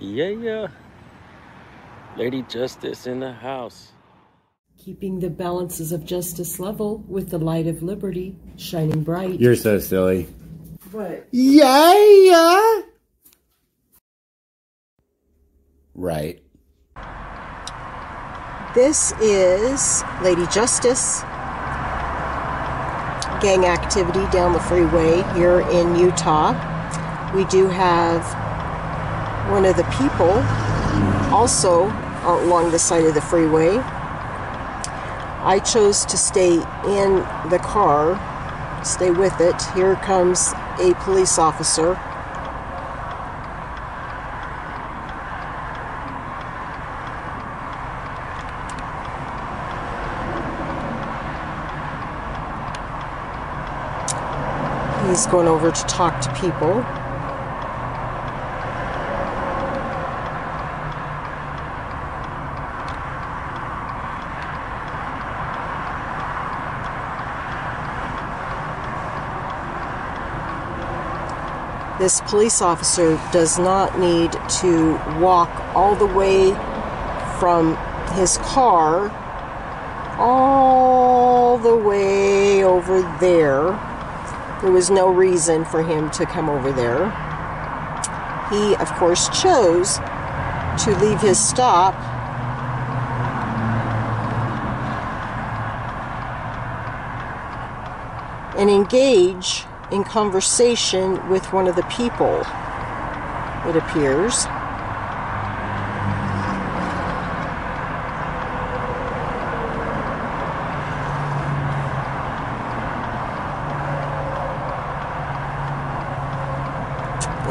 Yeah. Lady Justice in the house. Keeping the balances of justice level with the light of liberty shining bright. You're so silly. What? Yeah. Right. This is Lady Justice. Gang activity down the freeway here in Utah. We do have one of the people also along the side of the freeway. I chose to stay in the car, stay with it. Here comes a police officer. He's going over to talk to people. This police officer does not need to walk all the way from his car all the way over there. There was no reason for him to come over there. He, of course, chose to leave his stop. And engage in conversation with one of the people, it appears.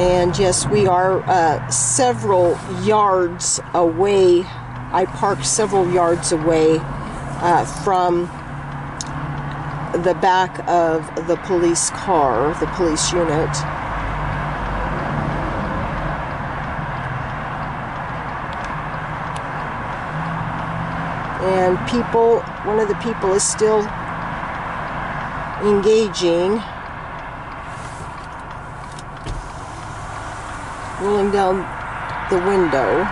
And yes, we are several yards away. I parked several yards away from the back of the police car, the police unit. And people, one of the people is still engaging. Rolling down the window.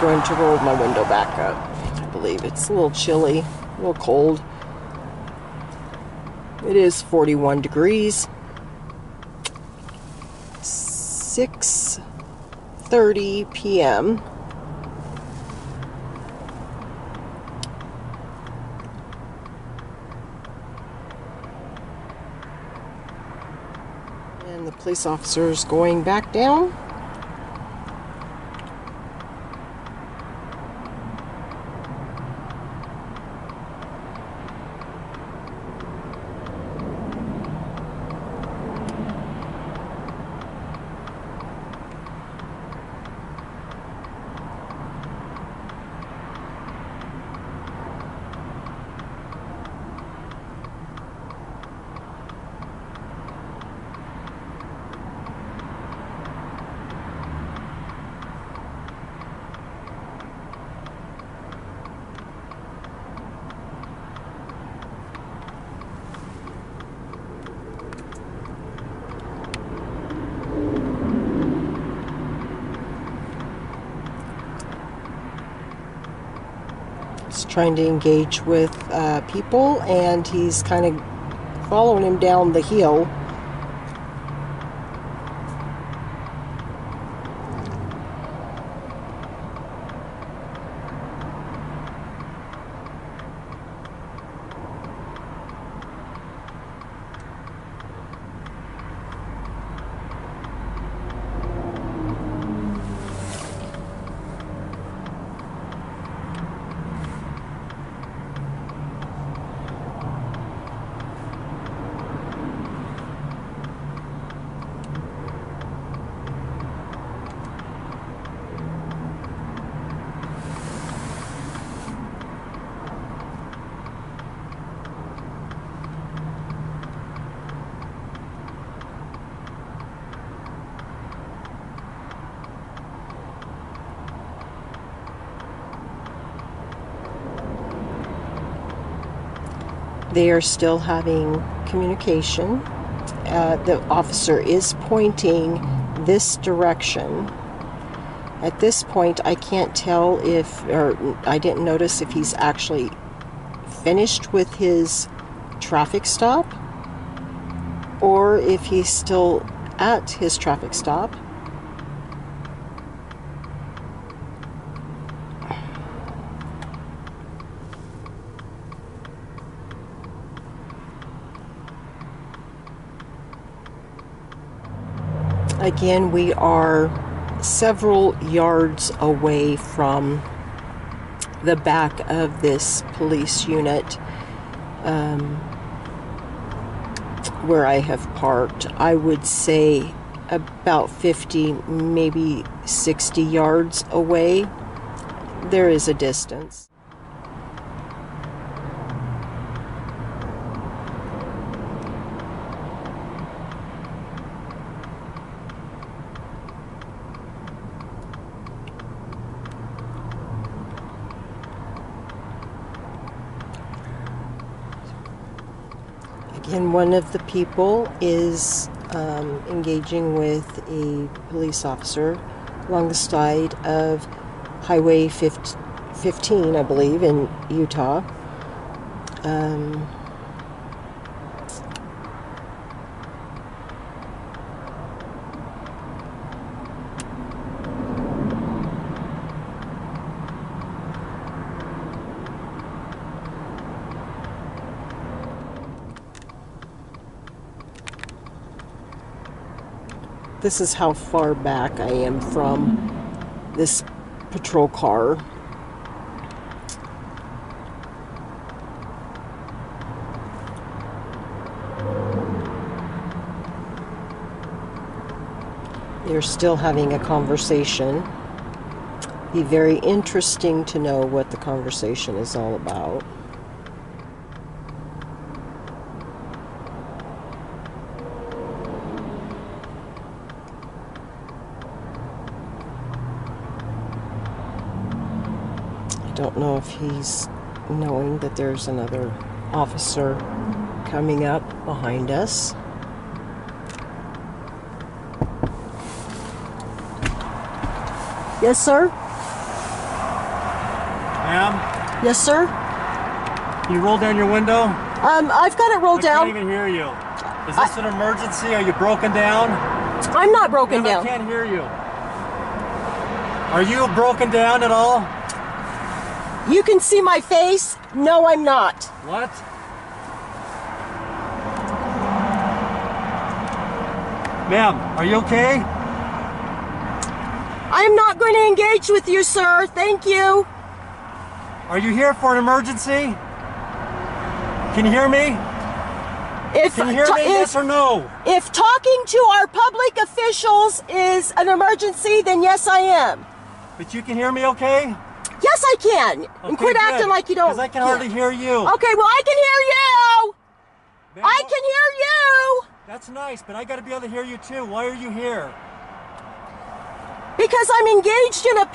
Going to roll my window back up. I believe it's a little chilly, a little cold. It is 41 degrees. 6:30 p.m. And the police officer is going back down. Trying to engage with people, and he's kind of following him down the hill. They are still having communication. The officer is pointing this direction. At this point, I can't tell if, or I didn't notice if he's actually finished with his traffic stop or if he's still at his traffic stop. Again, we are several yards away from the back of this police unit where I have parked. I would say about 50, maybe 60 yards away. There is a distance. And one of the people is engaging with a police officer along the side of Highway 15, I believe, in Utah. This is how far back I am from this patrol car. They're still having a conversation. Be very interesting to know what the conversation is all about. Don't know if he's knowing that there's another officer coming up behind us. Yes, sir? Ma'am? Yes, sir? Can you roll down your window? I've got it rolled down. I can't even hear you. Is this an emergency? Are you broken down? I'm not broken down. I can't hear you. Are you broken down at all? You can see my face. No, I'm not. What? Ma'am, are you okay? I am not going to engage with you, sir. Thank you. Are you here for an emergency? Can you hear me? Yes or no? If talking to our public officials is an emergency, then yes, I am. But you can hear me okay? Yes, I can. Okay, and quit acting like you don't. Because I can hardly hear you. Okay, well, I can hear you. Ma'am, I can hear you. That's nice, but I got to be able to hear you too. Why are you here? Because I'm engaged in a.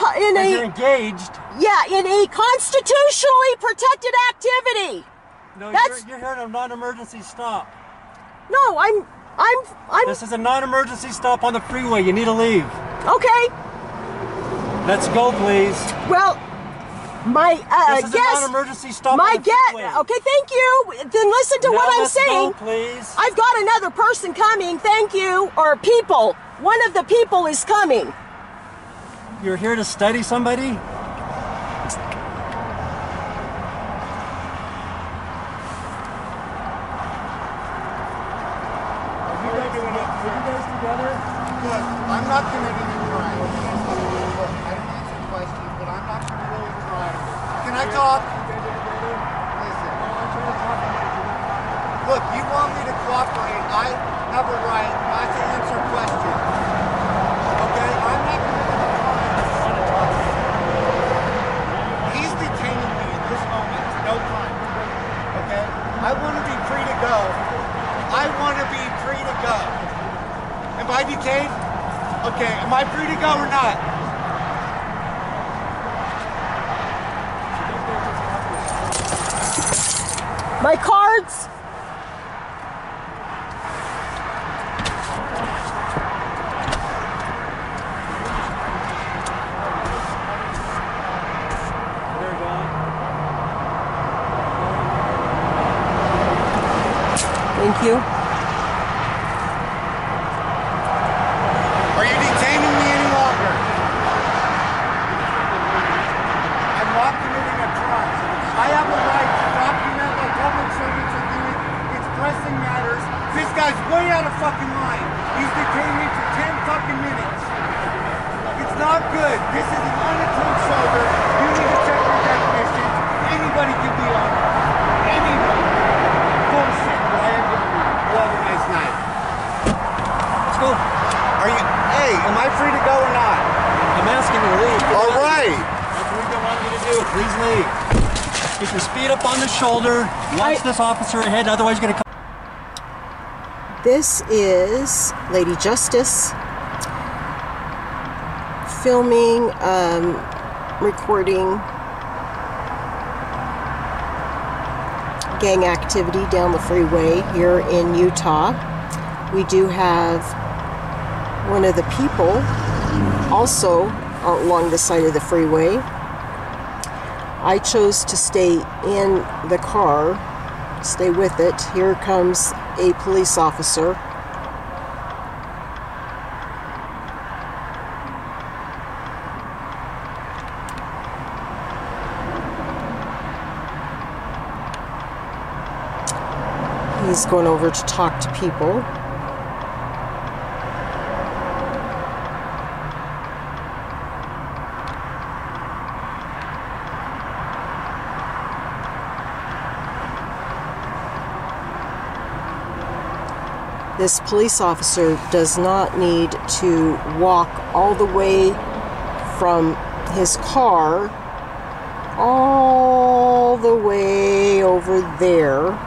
You're engaged. Yeah, in a constitutionally protected activity. No, you're here at a non-emergency stop. No, I'm. This is a non-emergency stop on the freeway. You need to leave. Okay. Let's go, please. Well. Okay, thank you. Then listen to what I'm saying. Please. I've got another person coming. Thank you. Or people. One of the people is coming. You're here to study somebody? Silence! Thank you. Are you detaining me any longer? I'm not committing a crime. I have a right to document what public servants are doing. It's pressing matters. This guy's way out of fucking line. He's detaining me for 10 fucking minutes. It's not good. This is an unattended shoulder. You need to check your definitions. Anybody can be on it. Anybody. Bullshit. Have a nice night. Let's go. Are you? Hey, am I free to go or not? I'm asking you to leave. All right. That's what we don't want you to do. Please leave. Get your speed up on the shoulder. Watch this officer ahead, otherwise you're gonna come. This is Lady Justice filming, recording gang activity down the freeway here in Utah. We do have one of the people also along the side of the freeway. I chose to stay in the car, stay with it. Here comes a police officer. He's going over to talk to people. This police officer does not need to walk all the way from his car all the way over there.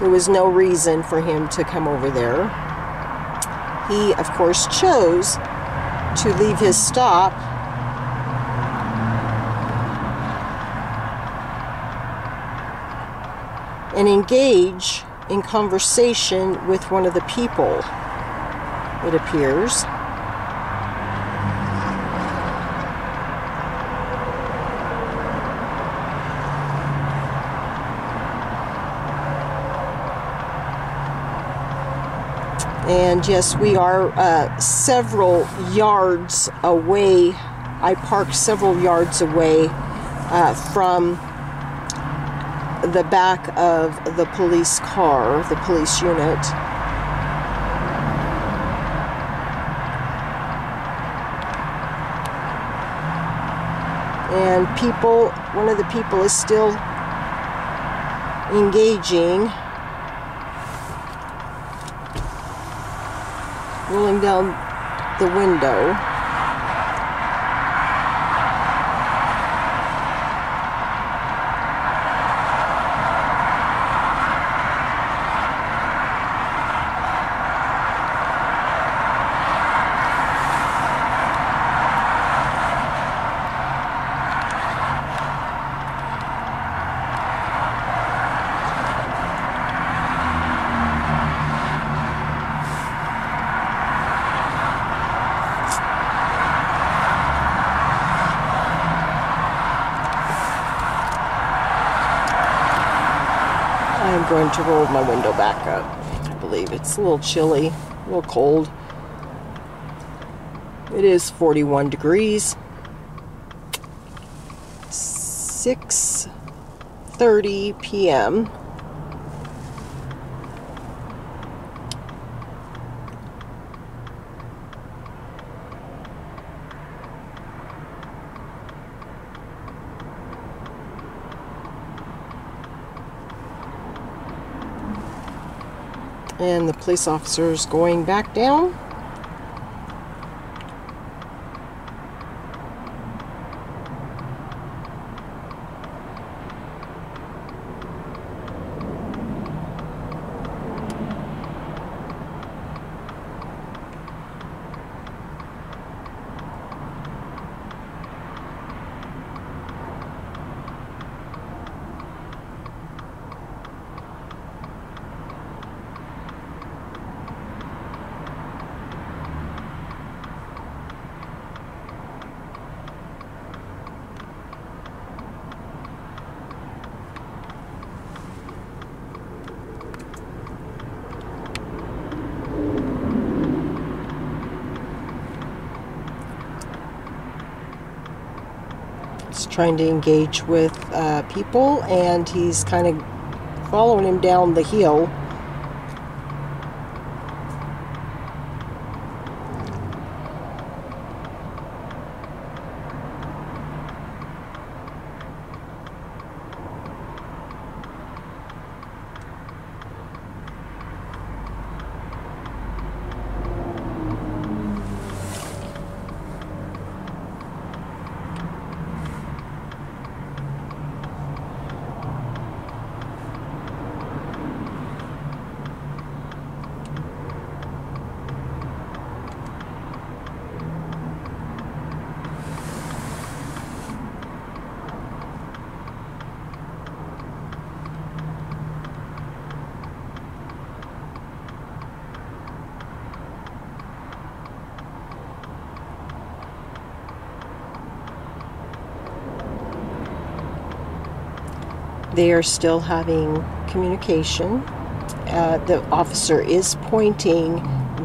There was no reason for him to come over there. He, of course, chose to leave his stop. And engage in conversation with one of the people, it appears. And yes, we are several yards away. I parked several yards away from the back of the police car, the police unit. And people, one of the people is still engaging. Rolling down the window. Going to roll my window back up. I believe it's a little chilly, a little cold. It is 41 degrees. 6:30 p.m. And the police officer is going back down. trying to engage with people, and he's kind of following him down the hill. They are still having communication. The officer is pointing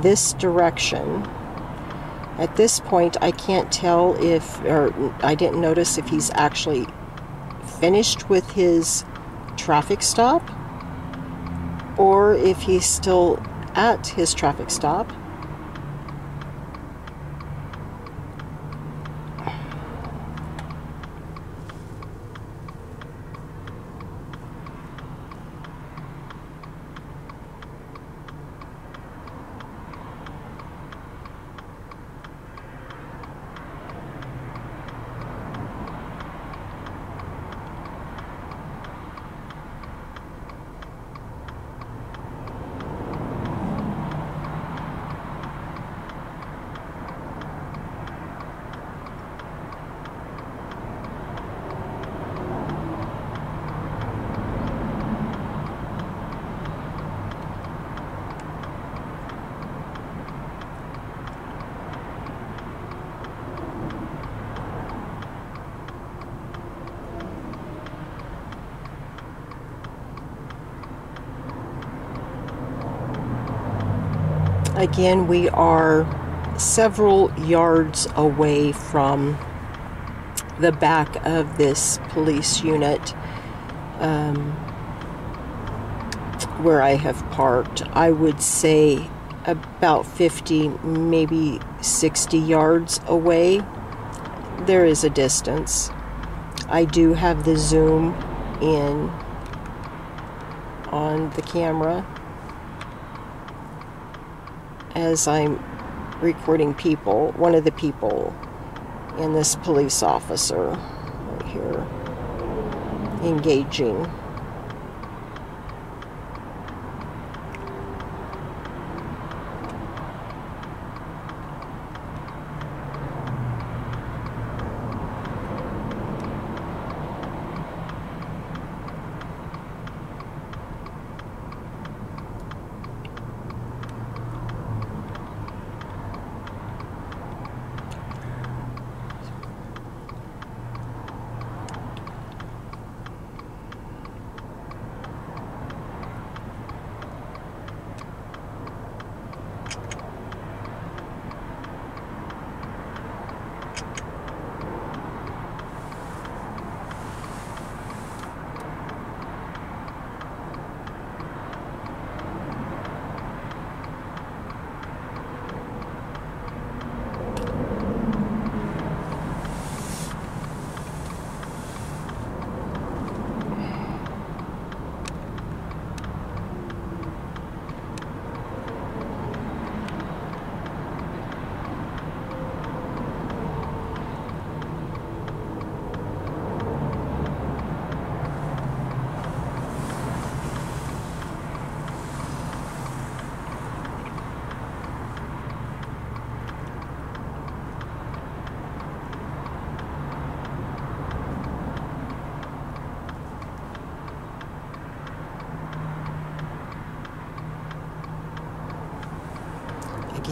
this direction. At this point, I can't tell if, or I didn't notice if he's actually finished with his traffic stop or if he's still at his traffic stop. Again, we are several yards away from the back of this police unit where I have parked. I would say about 50, maybe 60 yards away. There is a distance. I do have the zoom in on the camera as I'm recording people, one of the people in this police officer right here, engaging.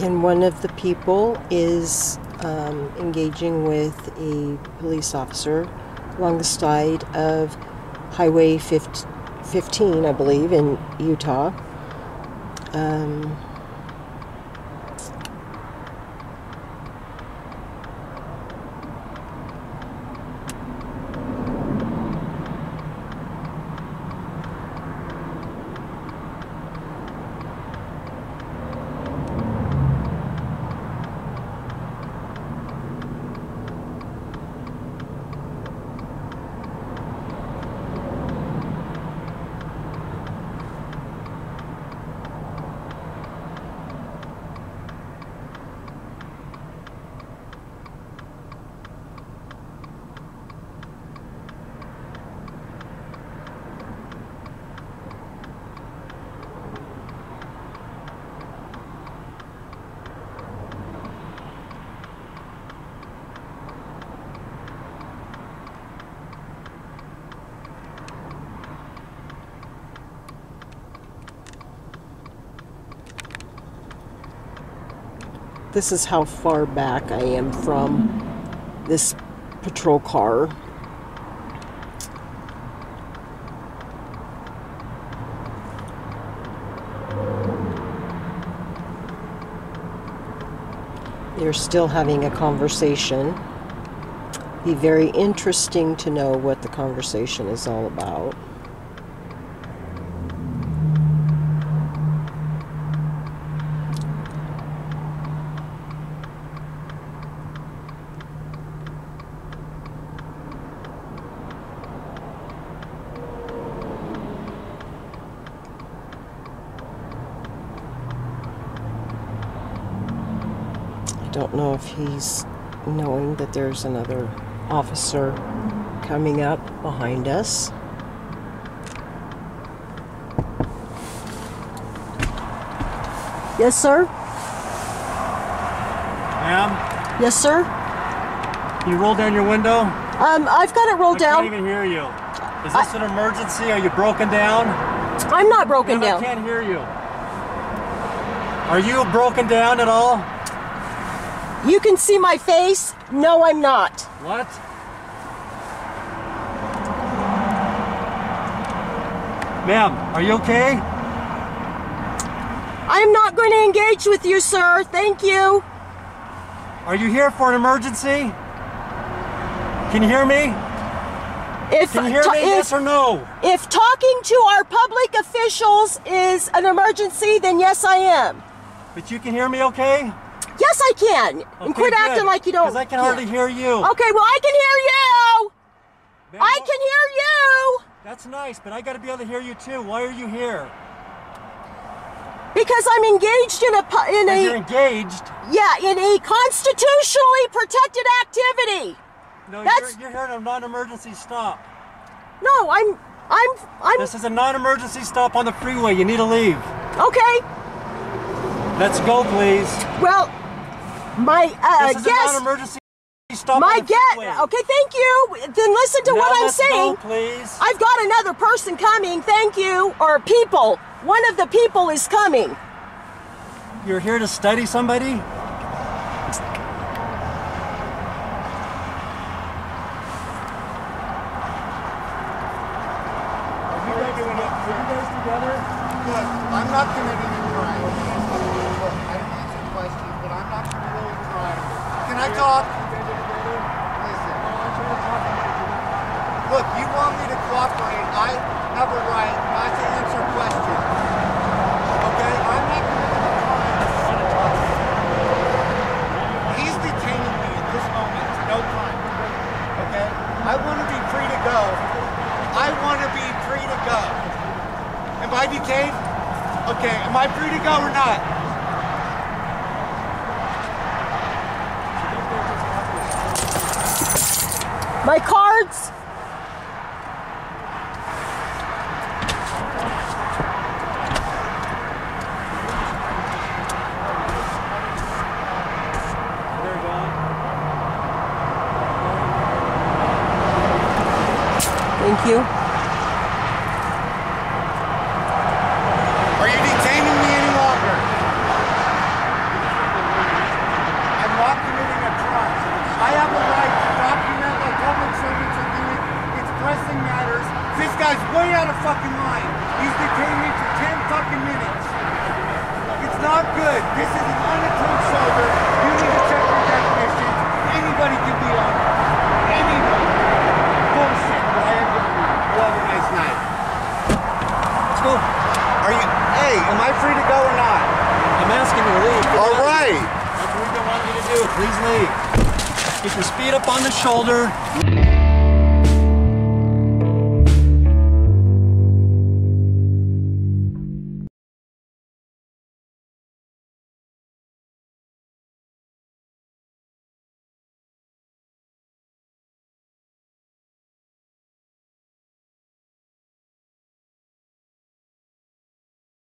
And one of the people is engaging with a police officer along the side of Highway 15, I believe, in Utah. This is how far back I am from this patrol car. They're still having a conversation. Be very interesting to know what the conversation is all about. Don't know if he's knowing that there's another officer coming up behind us. Yes, sir? Ma'am? Yes, sir? Can you roll down your window? I've got it rolled down. I can't even hear you. Is this an emergency? Are you broken down? I'm not broken down. I can't hear you. Are you broken down at all? You can see my face. No, I'm not. What? Ma'am, are you okay? I'm not going to engage with you, sir. Thank you. Are you here for an emergency? Can you hear me? Yes or no? If talking to our public officials is an emergency, then yes, I am. But you can hear me okay? Yes, I can. Okay, and quit acting like you don't. Because I can hardly hear you. Okay, well, I can hear you. Ma'am, I can hear you. That's nice, but I got to be able to hear you too. Why are you here? Because I'm engaged in a. You're engaged. Yeah, in a constitutionally protected activity. No, you're here at a non-emergency stop. No, I'm. This is a non-emergency stop on the freeway. You need to leave. Okay. Let's go, please. Well. Okay, thank you. Then listen to what I'm saying. Please. I've got another person coming. Thank you. Or people. One of the people is coming. You're here to study somebody? Shoulder.